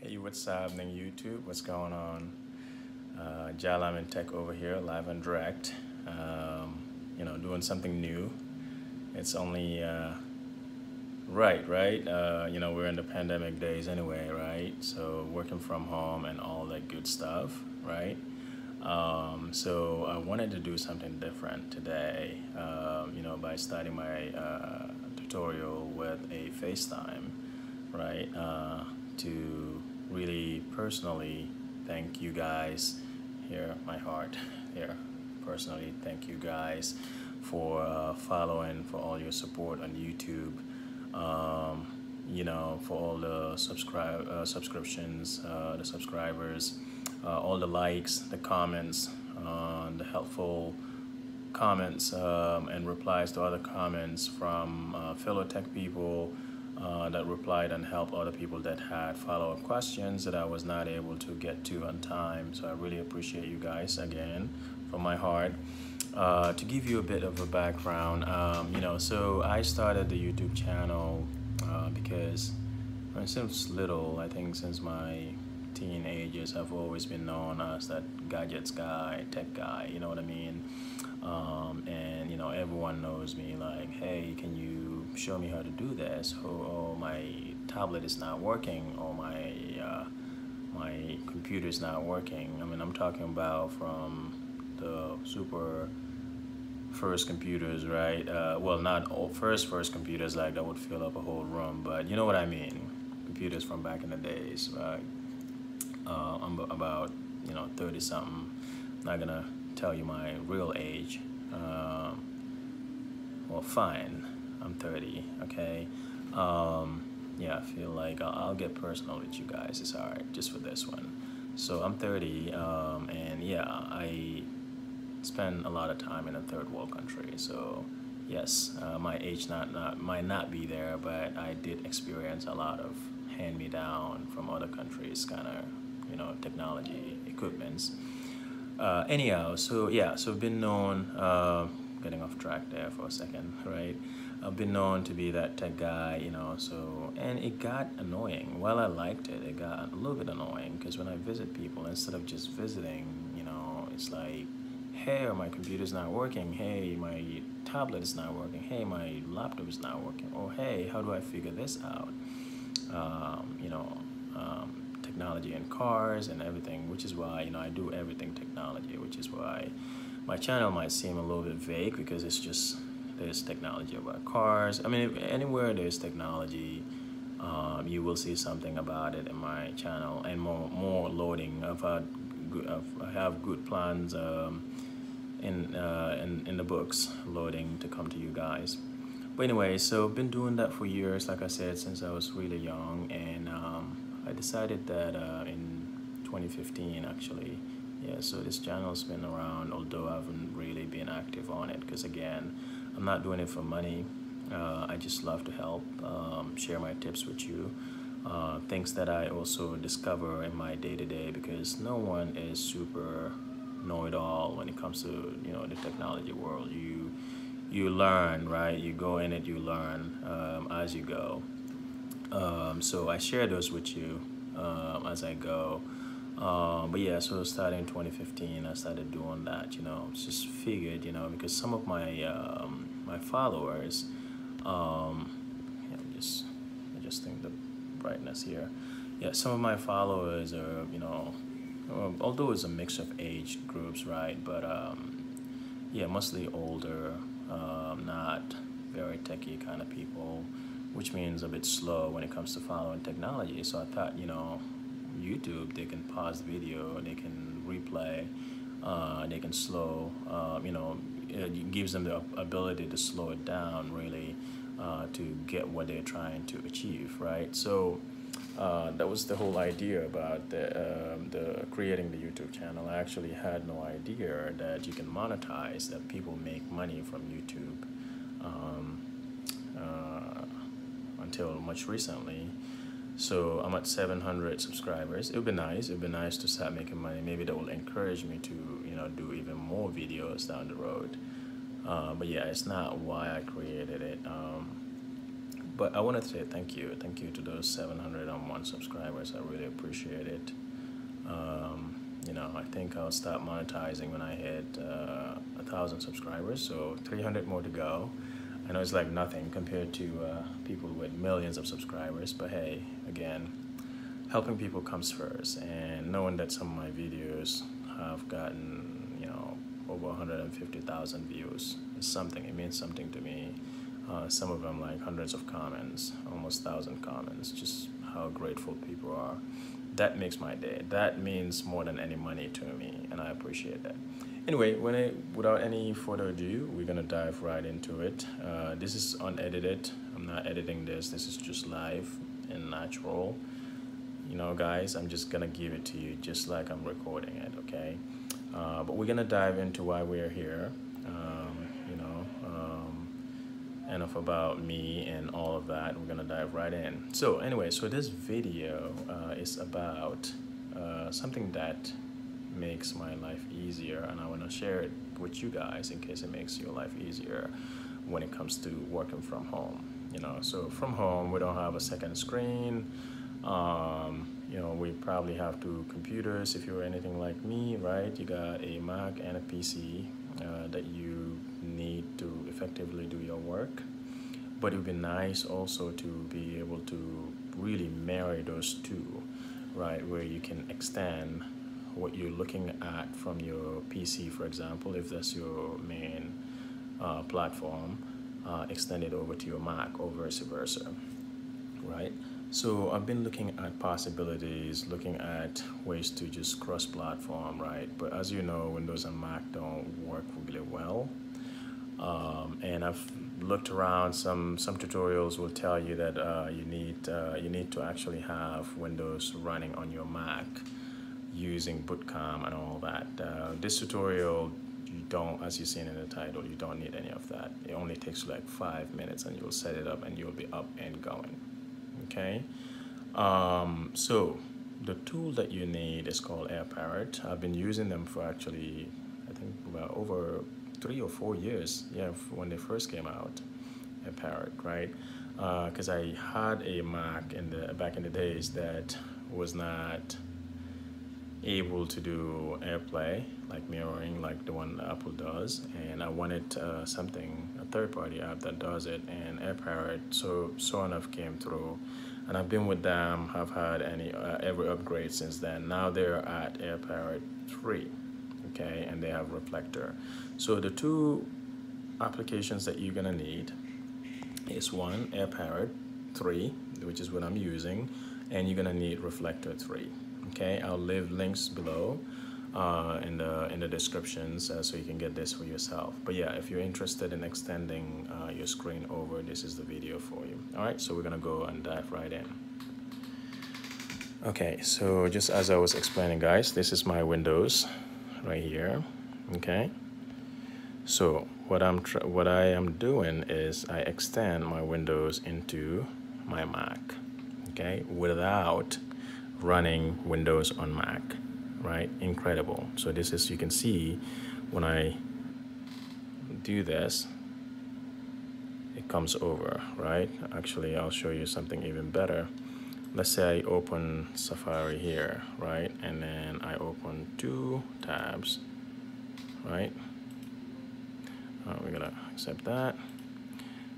Hey, what's happening, YouTube? What's going on? Jarlamin Tech over here, live and direct. You know, doing something new. It's only right? You know, we're in the pandemic days anyway, right? So working from home and all that good stuff, right? So I wanted to do something different today, you know, by starting my tutorial with a FaceTime, right? To really personally thank you guys, personally thank you guys for following, for all your support on YouTube, you know, for all the subscriptions, the subscribers, all the likes, the comments, the helpful comments and replies to other comments from fellow tech people that replied and helped other people that had follow-up questions that I was not able to get to on time. So I really appreciate you guys again from my heart. To give you a bit of a background, you know, so I started the YouTube channel because I mean, since little, I think since my teenagers, I've always been known as that gadgets guy, tech guy, you know what I mean? And you know, everyone knows me like, hey, can you show me how to do this? Oh, my tablet is not working, or my my computer is not working. I mean, I'm talking about from the super first computers, right? Well, not all first computers, like that would fill up a whole room, but you know what I mean, computers from back in the days, right? I'm about, you know, 30 something. Not gonna tell you my real age. Well, fine, I'm 30, okay? Yeah, I feel like I'll get personal with you guys, it's all right, just for this one. So I'm 30, and yeah, I spend a lot of time in a third world country, so yes, my age might not be there, but I did experience a lot of hand-me-down from other countries, kind of, you know, technology equipments. Anyhow, so yeah, so I've been known, getting off track there for a second, right? I've been known to be that tech guy, you know, so, and it got annoying. While I liked it, it got a little bit annoying, because when I visit people, instead of just visiting, you know, it's like, hey, my computer's not working, hey, my tablet is not working, hey, my laptop is not working, or hey, how do I figure this out? You know, technology and cars and everything, which is why, you know, I do everything technology, which is why my channel might seem a little bit vague, because it's just, there's technology about cars. I mean, anywhere there's technology, you will see something about it in my channel, and more loading. I have good plans in the books loading to come to you guys. But anyway, so I've been doing that for years, like I said, since I was really young, and I decided that in 2015, actually, yeah, so this channel's been around, although I haven't really been active on it, because again, I'm not doing it for money. I just love to help, share my tips with you, things that I also discover in my day-to-day, because no one is super know-it-all when it comes to, you know, the technology world. You learn, right? You go in it, you learn as you go. So I share those with you as I go. But yeah, so starting in 2015, I started doing that, you know, just figured, you know, because some of my my followers, yeah, I just think the brightness here. Yeah, some of my followers are, you know, although it's a mix of age groups, right? But yeah, mostly older, not very techie kind of people, which means a bit slow when it comes to following technology. So I thought, you know, YouTube, they can pause the video, they can replay, they can slow, you know, it gives them the ability to slow it down, really, to get what they're trying to achieve, right? So that was the whole idea about the creating the YouTube channel. I actually had no idea that you can monetize, that people make money from YouTube, until much recently. So I'm at 700 subscribers. It would be nice. It would be nice to start making money. Maybe that will encourage me to, you know, do even more videos down the road. But yeah, it's not why I created it. But I wanted to say thank you to those 701 subscribers. I really appreciate it. You know, I think I'll start monetizing when I hit 1,000 subscribers, so 300 more to go. I know it's like nothing compared to people with millions of subscribers, but hey, again, helping people comes first. And knowing that some of my videos have gotten, you know, over 150,000 views is something. It means something to me. Some of them like hundreds of comments, almost 1,000 comments, just how grateful people are. That makes my day. That means more than any money to me, and I appreciate that. Anyway, without any further ado, we're gonna dive right into it. This is unedited. I'm not editing this. This is just live and natural. You know, guys, I'm just gonna give it to you just like I'm recording it, okay? But we're gonna dive into why we're here, you know, enough about me and all of that. We're gonna dive right in. So anyway, so this video is about something that makes my life easier, and I want to share it with you guys in case it makes your life easier when it comes to working from home. You know, so from home we don't have a second screen. You know, we probably have two computers if you're anything like me, right? You got a Mac and a PC that you need to effectively do your work, but it would be nice also to be able to really marry those two, right? Where you can extend what you're looking at from your PC, for example, if that's your main platform, extend it over to your Mac or vice versa, right? So I've been looking at possibilities, looking at ways to just cross-platform, right? But as you know, Windows and Mac don't work really well. And I've looked around. Some tutorials will tell you that you need to actually have Windows running on your Mac using Bootcamp and all that. This tutorial, you don't, as you've seen in the title, you don't need any of that. It only takes like 5 minutes, and you'll set it up, and you'll be up and going. Okay, so the tool that you need is called AirParrot. I've been using them for actually, I think, about over 3 or 4 years. Yeah, when they first came out, AirParrot, right? Because I had a Mac in the back in the days that was not able to do AirPlay, like mirroring, like the one Apple does, and I wanted something, a third-party app that does it, and AirParrot so enough came through, and I've been with them. I've had every upgrade since then. Now they're at AirParrot 3, okay, and they have Reflector. So the two applications that you're gonna need is one, AirParrot 3, which is what I'm using, and you're gonna need Reflector 3. Okay, I'll leave links below in the descriptions so you can get this for yourself. But yeah, if you're interested in extending your screen over, this is the video for you. All right, so we're gonna go and dive right in. Okay, so just as I was explaining, guys, this is my Windows right here. Okay, so what I am doing is I extend my Windows into my Mac. Okay, without running Windows on Mac, right? Incredible. So this is, you can see when I do this, it comes over, right? Actually, I'll show you something even better. Let's say I open Safari here, right? And then I open two tabs, right? We're gonna accept that.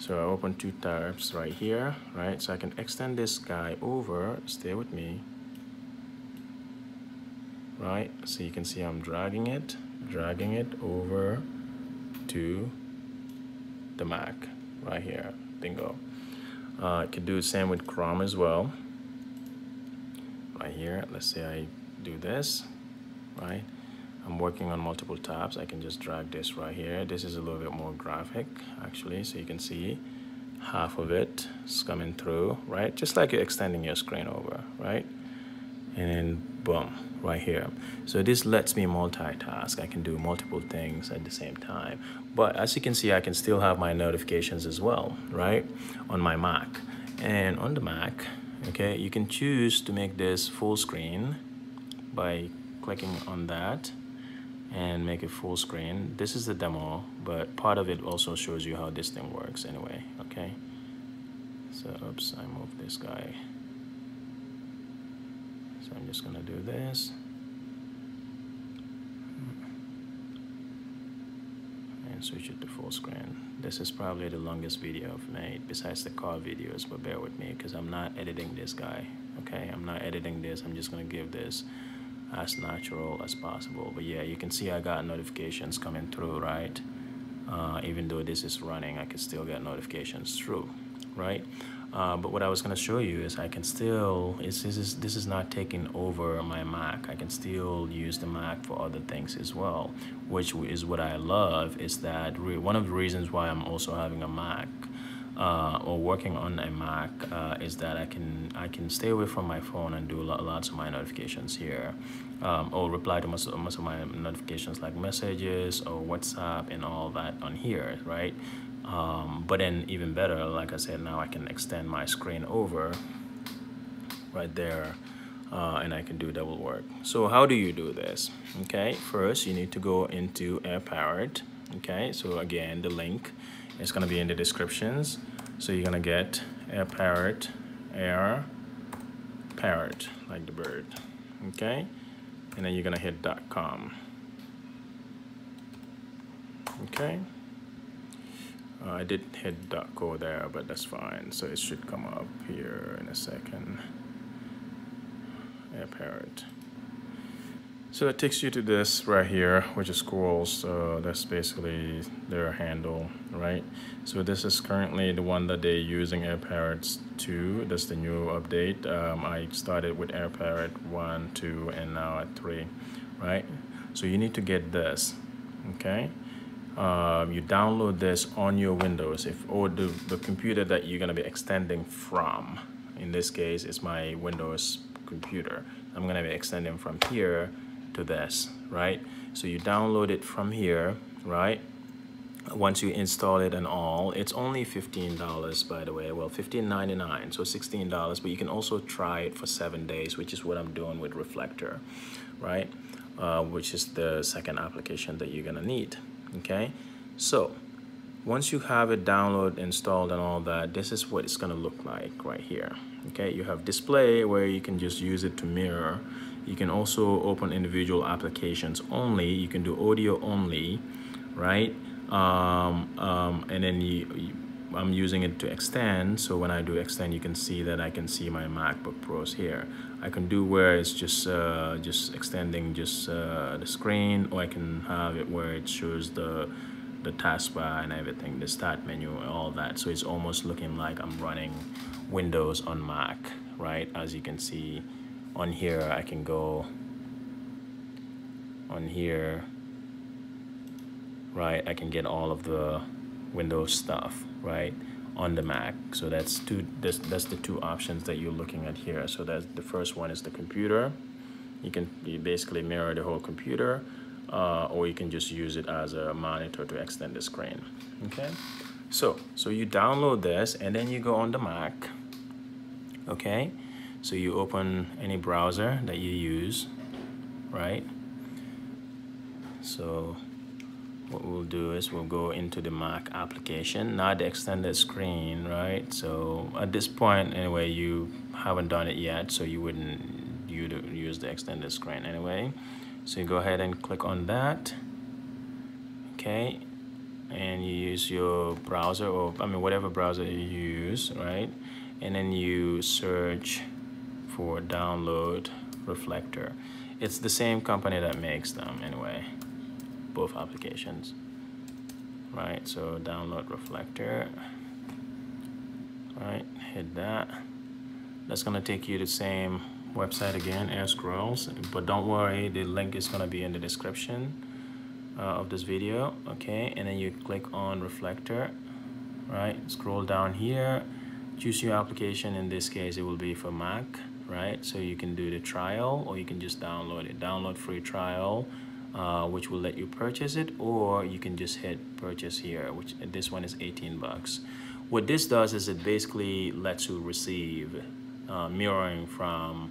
So I open two tabs right here, right? So I can extend this guy over, stay with me. Right, so you can see I'm dragging it over to the Mac right here, bingo. I could do the same with Chrome as well. Right here, let's say I do this, right? I'm working on multiple tabs. I can just drag this right here. This is a little bit more graphic, actually, so you can see half of it is coming through, right? Just like you're extending your screen over, right? And then boom, right here. So this lets me multitask. I can do multiple things at the same time. But as you can see, I can still have my notifications as well, right? On my Mac. And on the Mac, okay, you can choose to make this full screen by clicking on that and make it full screen. This is the demo, but part of it also shows you how this thing works anyway, okay? So oops, I moved this guy. So I'm just gonna do this. And switch it to full screen. This is probably the longest video I've made besides the car videos, but bear with me because I'm not editing this guy. Okay, I'm not editing this. I'm just gonna give this as natural as possible. But yeah, you can see I got notifications coming through, right? Even though this is running, I can still get notifications through, right? But what I was going to show you is I can still, this is not taking over my Mac. I can still use the Mac for other things as well, which is what I love, is that one of the reasons why I'm also having a Mac or working on a Mac is that I can stay away from my phone and do lots of my notifications here, or reply to most of my notifications like messages or WhatsApp and all that on here, right? But then even better, like I said, now I can extend my screen over right there, and I can do double work. So how do you do this? Okay, first you need to go into AirParrot. Okay, so again, the link, it's gonna be in the descriptions. So you're gonna get AirParrot, AirParrot, like the bird, okay? And then you're gonna hit .com, okay? I did hit .co there, but that's fine. So it should come up here in a second, AirParrot. So it takes you to this right here, which is squirrels. So that's basically their handle, right? So this is currently the one that they're using, AirParrot 2. That's the new update. I started with AirParrot 1, 2, and now at 3, right? So you need to get this, okay? You download this on your Windows, or the computer that you're gonna be extending from. In this case, it's my Windows computer. I'm gonna be extending from here to this, right? So you download it from here, right? Once you install it and all, it's only $15, by the way. Well, $15.99, so $16, but you can also try it for 7 days, which is what I'm doing with Reflector, right? Which is the second application that you're gonna need, okay? So once you have it downloaded, installed and all that, this is what it's gonna look like right here, okay? You have display where you can just use it to mirror. You can also open individual applications only. You can do audio only, right? And then I'm using it to extend. So when I do extend, you can see that I can see my MacBook Pros here. I can do where it's just extending just the screen, or I can have it where it shows the taskbar and everything, the start menu and all that. So it's almost looking like I'm running Windows on Mac, right? As you can see. On here, I can go on here, right? I can get all of the Windows stuff, right, on the Mac. So that's that's the two options that you're looking at here. So that's the first one is the computer. You basically mirror the whole computer, or you can just use it as a monitor to extend the screen. Okay, so you download this and then you go on the Mac. Okay. So you open any browser that you use, right? So what we'll do is we'll go into the Mac application, not the extended screen, right? So at this point, anyway, you haven't done it yet, so you wouldn't use the extended screen anyway. So you go ahead and click on that, okay? And you use your browser, or I mean, whatever browser you use, right? And then you search for download Reflector. It's the same company that makes them anyway, both applications, right? So download Reflector, right? Hit that. That's gonna take you to the same website again, AirScrolls, but don't worry, the link is gonna be in the description of this video, okay? And then you click on Reflector, right? Scroll down here, choose your application. In this case, it will be for Mac, right? So you can do the trial, or you can just download it. Download free trial, which will let you purchase it, or you can just hit purchase here, which this one is $18. What this does is it basically lets you receive mirroring from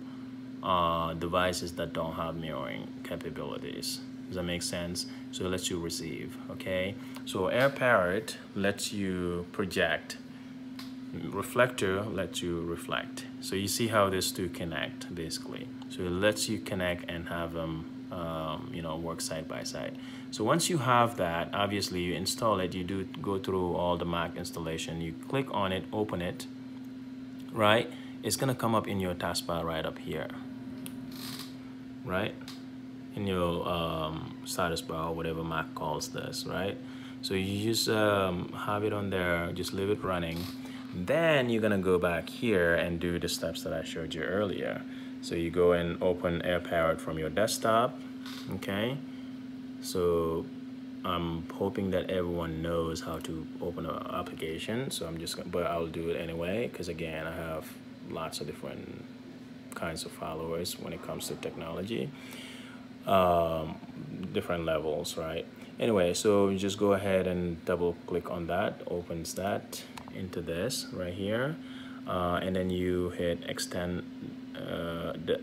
devices that don't have mirroring capabilities. Does that make sense? So it lets you receive, okay? So AirParrot lets you project Reflector lets you reflect. So you see how these two connect basically. So it lets you connect and have them you know, work side by side. So once you have that, obviously you install it, you do go through all the Mac installation, you click on it, open it, right? It's gonna come up in your taskbar right up here, right? In your status bar, or whatever Mac calls this, right? So you just have it on there, just leave it running. Then you're gonna go back here and do the steps that I showed you earlier. So you go and open AirParrot from your desktop, okay? So I'm hoping that everyone knows how to open an application. So I'm just gonna, but I'll do it anyway, because again, I have lots of different kinds of followers when it comes to technology, different levels, right? Anyway, so you just go ahead and double click on that, opens that into this right here. And then you hit extend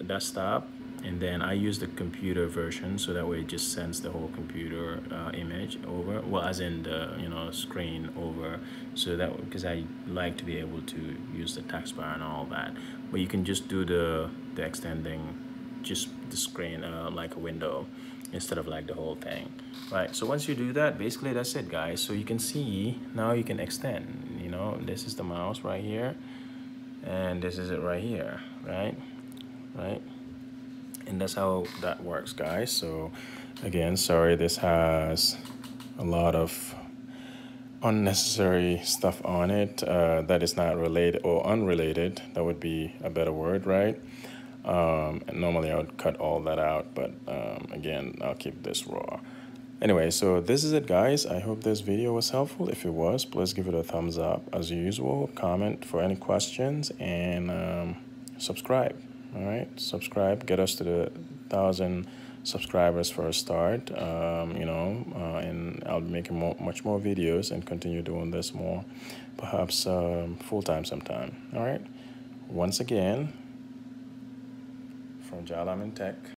desktop, and then I use the computer version so that way it just sends the whole computer image over, well, as in the, you know, screen over, so that because I like to be able to use the taskbar and all that. But you can just do the extending just the screen like a window instead of like the whole thing, right? So once you do that, basically that's it, guys. So you can see now you can extend, you know, this is the mouse right here, and this is it right here, right? And that's how that works, guys. So again, sorry, this has a lot of unnecessary stuff on it that is not related, or unrelated, that would be a better word, right? And normally I would cut all that out, but again, I'll keep this raw. Anyway, so this is it, guys. I hope this video was helpful. If it was, please give it a thumbs up as usual, comment for any questions, and subscribe. All right, subscribe, get us to the 1,000 subscribers for a start, you know, and I'll be making much more videos and continue doing this more, perhaps full-time sometime. All right, once again, from Jarlamin Tech.